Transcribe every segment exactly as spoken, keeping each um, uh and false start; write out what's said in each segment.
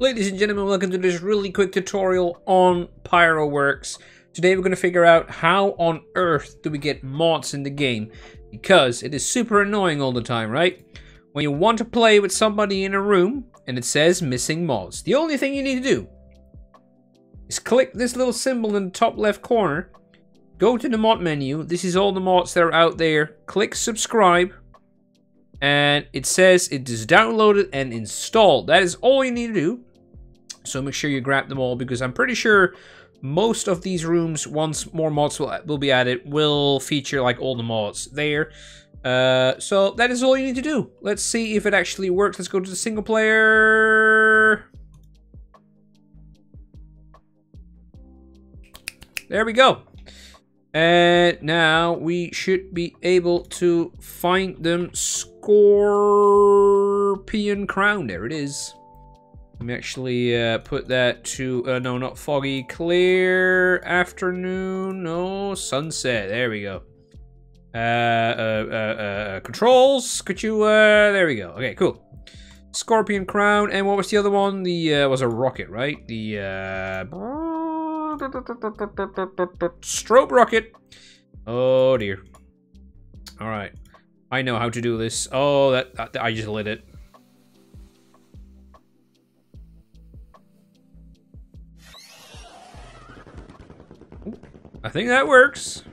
Ladies and gentlemen, welcome to this really quick tutorial on PyroWorks. Today we're going to figure out how on earth do we get mods in the game, because it is super annoying all the time, right? When you want to play with somebody in a room and it says missing mods, the only thing you need to do is click this little symbol in the top left corner, go to the mod menu. This is all the mods that are out there. Click subscribe. And it says it is downloaded and installed. That is all you need to do. So make sure you grab them all, because I'm pretty sure most of these rooms, once more mods will, will be added, will feature like all the mods there. Uh, so that is all you need to do. Let's see if it actually works. Let's go to the single player. There we go. And now we should be able to find them. Scorpion Crown. There it is. Let me actually uh, put that to... Uh, no, not foggy. Clear afternoon. No, sunset. There we go. Uh, uh, uh, uh, controls. Could you... Uh, there we go. Okay, cool. Scorpion Crown. And what was the other one? The uh, was a rocket, right? The... Uh, strobe rocket. Oh dear. All right, I know how to do this. Oh, that, that I just lit it. I think that works.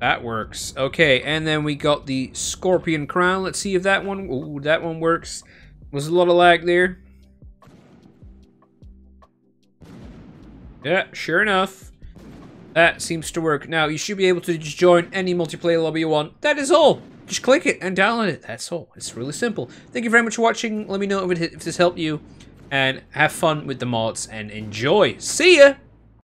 That works. Okay, and then we got the Scorpion Crown. Let's see if that one... Ooh, that one works. Was a lot of lag there. Yeah, sure enough. That seems to work. Now, you should be able to just join any multiplayer lobby you want. That is all. Just click it and download it. That's all. It's really simple. Thank you very much for watching. Let me know if, it, if this helped you. And have fun with the mods and enjoy. See ya!